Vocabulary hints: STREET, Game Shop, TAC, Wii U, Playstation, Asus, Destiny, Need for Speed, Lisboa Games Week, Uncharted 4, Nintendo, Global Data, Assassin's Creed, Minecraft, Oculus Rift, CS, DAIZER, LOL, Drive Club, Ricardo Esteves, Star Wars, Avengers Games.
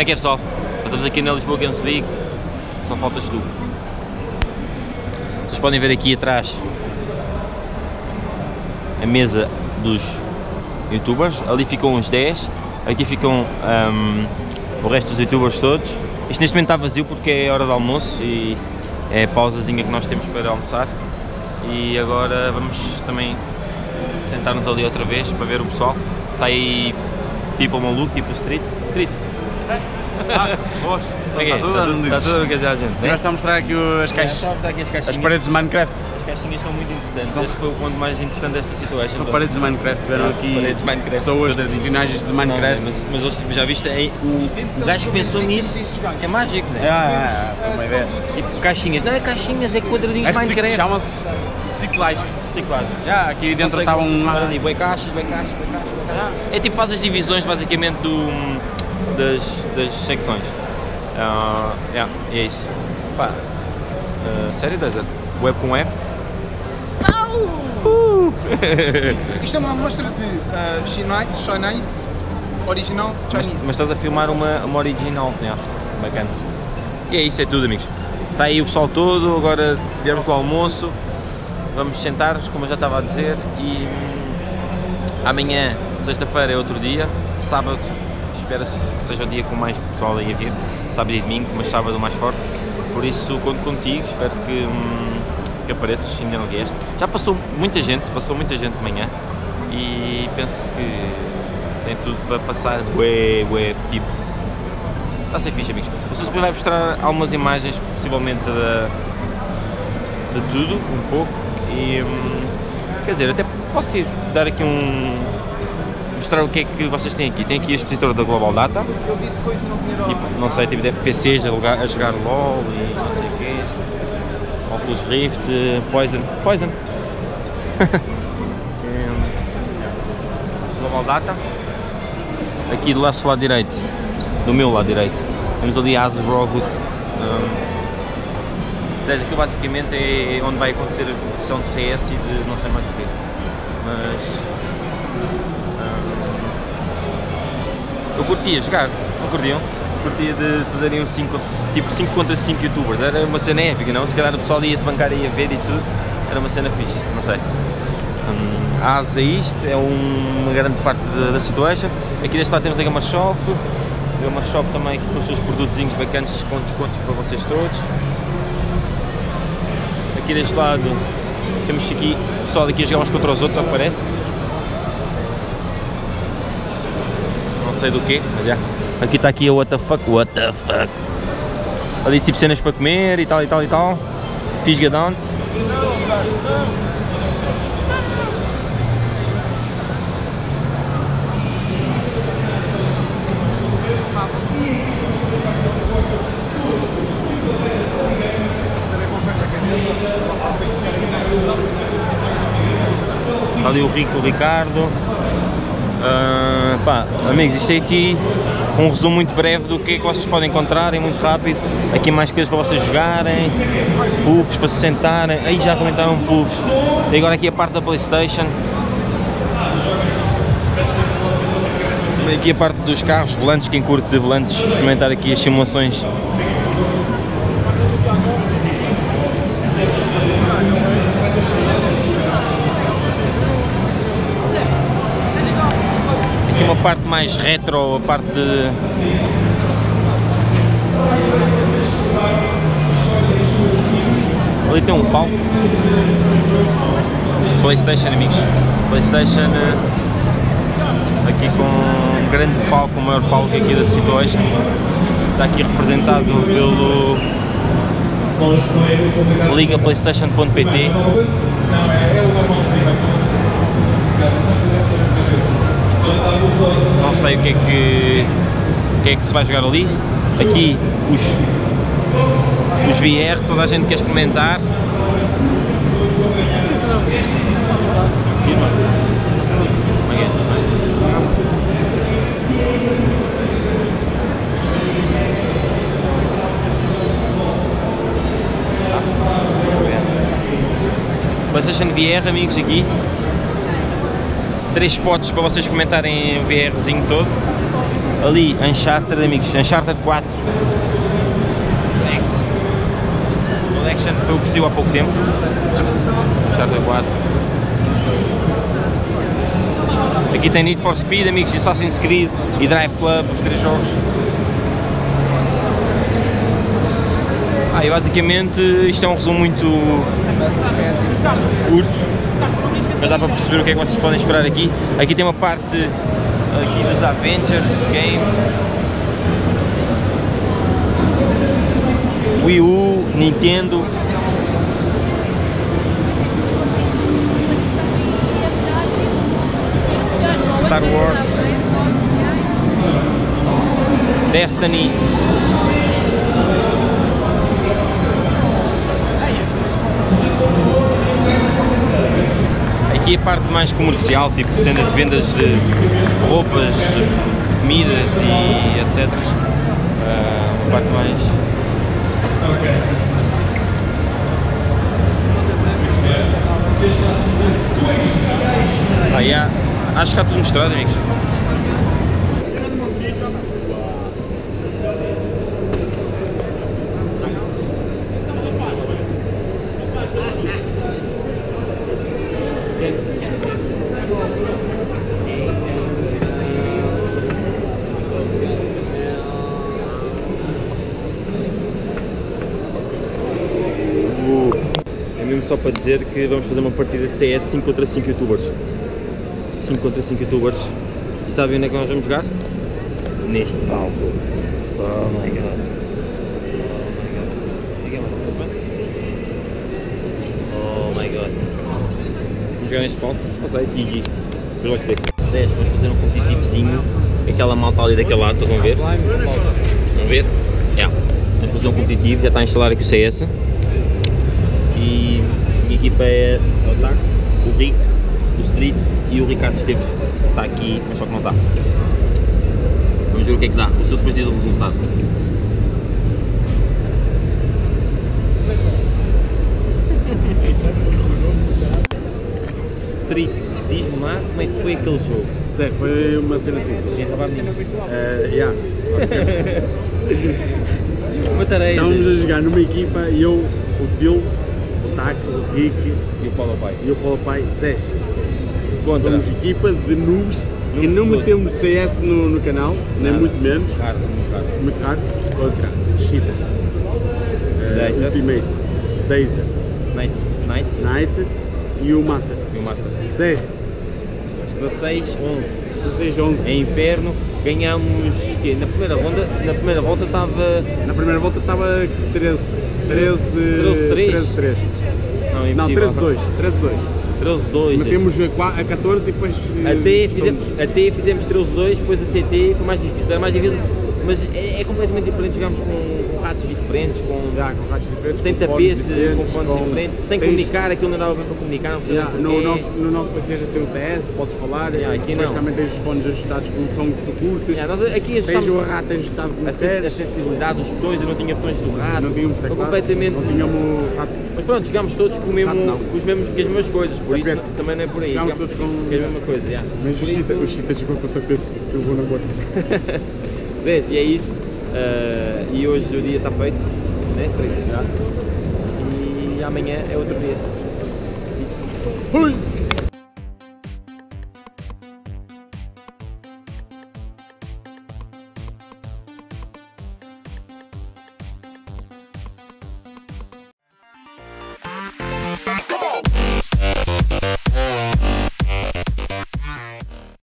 Como é que é, pessoal? Estamos aqui na Lisboa Games Week, só faltas tu. Vocês podem ver aqui atrás a mesa dos youtubers, ali ficam uns 10, aqui ficam o resto dos youtubers todos. Isto neste momento está vazio porque é hora de almoço e é a pausazinha que nós temos para almoçar. E agora vamos também sentar-nos ali outra vez para ver o pessoal. Está aí tipo o maluco, tipo STREET. STREET! Ah, boas! Okay, está tudo a engajar a gente. Nós estamos a mostrar aqui as caixas, as paredes de Minecraft. As caixinhas são muito interessantes, este foi o ponto mais interessante desta situação. São paredes de Minecraft, tiveram aqui pessoas profissionais de Minecraft. Mas já viste, o gajo que pensou nisso é mágico, Zé. Tipo caixinhas, não é caixinhas, é quadradinhos de Minecraft. Chama-se reciclagem. Aqui dentro estava um... Bem caixas, bem caixas, bem caixas. É tipo, faz as divisões basicamente das secções. É isso. Pá, sério, DAIZER? Web com web? Isto é uma amostra de chinês, original chinês. Mas estás a filmar uma original, senhor. Bacana. E é isso, é tudo, amigos. Está aí o pessoal todo, agora viemos para o almoço. Vamos sentar-nos, como eu já estava a dizer, e amanhã, sexta-feira, é outro dia. Sábado, espera-se que seja o dia com mais pessoal aí a vir. Sábado e domingo, mas sábado mais forte. Por isso, conto contigo, espero que apareças, se ainda não vieste. Já passou muita gente de manhã e penso que tem tudo para passar. Ué, pips. Está a ser fixe, amigos. O seu vai mostrar algumas imagens, possivelmente, de tudo, um pouco, e quer dizer, até posso ir dar aqui mostrar o que é que vocês têm aqui. Tem aqui a expositora da Global Data, e, não sei, tipo de PCs a jogar LOL e não sei o que é, Oculus Rift, Poison. Global Data, aqui do nosso lado direito, do meu lado direito, temos ali a Asus Rockwood. Aquilo basicamente é onde vai acontecer a competição de CS e de não sei mais o quê. Mas eu curtia jogar, não curtiam? Curtia de fazerem um 5 contra 5 youtubers, era uma cena épica, não? Se calhar o pessoal ia se bancar, ia ver e tudo, era uma cena fixe, não sei. A ASA é isto, é uma grande parte da situação. Aqui deste lado temos a Game Shop, também aqui com os seus produtozinhos bacanas com descontos para vocês todos. Aqui deste lado temos aqui o pessoal daqui a jogar uns contra os outros, ao que parece. Não sei do quê, mas já. Aqui está aqui a what the fuck. Ali tipo cenas para comer e tal. Fisgadão. Está ali o Rico, o Ricardo. Pá, amigos, isto é aqui um resumo muito breve do que é que vocês podem encontrar, é muito rápido. Aqui mais coisas para vocês jogarem, puffs para se sentarem. Aí já comentaram puffs. E agora aqui a parte da Playstation. Aqui a parte dos carros, volantes, quem curte de volantes, experimentar aqui as simulações. Uma parte mais retro, a parte de... Ali tem um palco. Playstation, amigos. Playstation, aqui com um grande palco, o maior palco aqui da Situation. Está aqui representado pelo ligaplaystation.pt. Não sei o que é que se vai jogar ali. Aqui os VR, toda a gente quer experimentar. PlayStation VR, amigos, aqui. 3 spots para vocês comentarem o VRzinho todo. ali, Uncharted, amigos, Uncharted 4. O Collection foi o que saiu há pouco tempo. Uncharted 4. Aqui tem Need for Speed, amigos, Assassin's Creed e Drive Club, os três jogos. E basicamente isto é um resumo muito curto, mas dá para perceber o que é que vocês podem esperar aqui. Aqui tem uma parte aqui dos Avengers Games, Wii U, Nintendo. Star Wars. Destiny. Aqui a parte mais comercial, tipo cena de vendas de roupas, de comidas e etc. A parte mais... Acho que está tudo mostrado, amigos. Só para dizer que vamos fazer uma partida de CS 5 contra 5 youtubers. 5 contra 5 youtubers. E sabem onde é que nós vamos jogar? Neste palco. Oh my god. Oh my god. Vamos jogar neste palco? Não sei, GG. Depois vais ver. 10, vamos fazer um competitivozinho. Aquela malta ali daquele lado, estão a ver? Vão ver? Yeah. Vamos fazer um competitivo, já está a instalar aqui o CS. E a minha equipa é o TAC, o Rick, o STREET e o Ricardo Esteves. Está aqui, mas só que não está. Vamos ver o que é que dá. O seu depois diz o resultado. STREET, diz-me lá como é que foi aquele jogo. Zé, foi uma cena assim. Estávamos a jogar numa equipa e eu, o Silvio, o TAC, o Rick e o Paulo Pai. E o Paulo Pai, Zé. Contra. Somos equipa de noobs que não metemos CS no canal, nem muito menos. Muito raro. Contra. Shida. Ultimate. DAIZER. Night. E o Master. Zé. 16-11. É inferno. Ganhámos que na primeira ronda, na primeira volta estava 13-3. Não, 13-2. 13-2. Metemos a 14 e depois... Até fizemos 13-2, depois a CT foi mais difícil. Mas é completamente diferente, jogámos com ratos diferentes, sem tapete, com fontes diferentes, sem comunicar, aquilo não dava bem para comunicar, não precisava no nosso PlayStation tem o TS, podes falar, mas também tens os fones ajustados com o som que tu curtes, tens o rato ajustado com o TS. A sensibilidade dos botões, eu não tinha botões do rato, não tínhamos completamente... Mas pronto, jogámos todos com as mesmas coisas, por isso também não é por aí, jogámos todos com a mesma coisa. Mas os citas ficam com o tapete, que eu vou na boca. E é isso, e hoje o dia está feito, né? Estreito já. E amanhã é outro dia. Isso.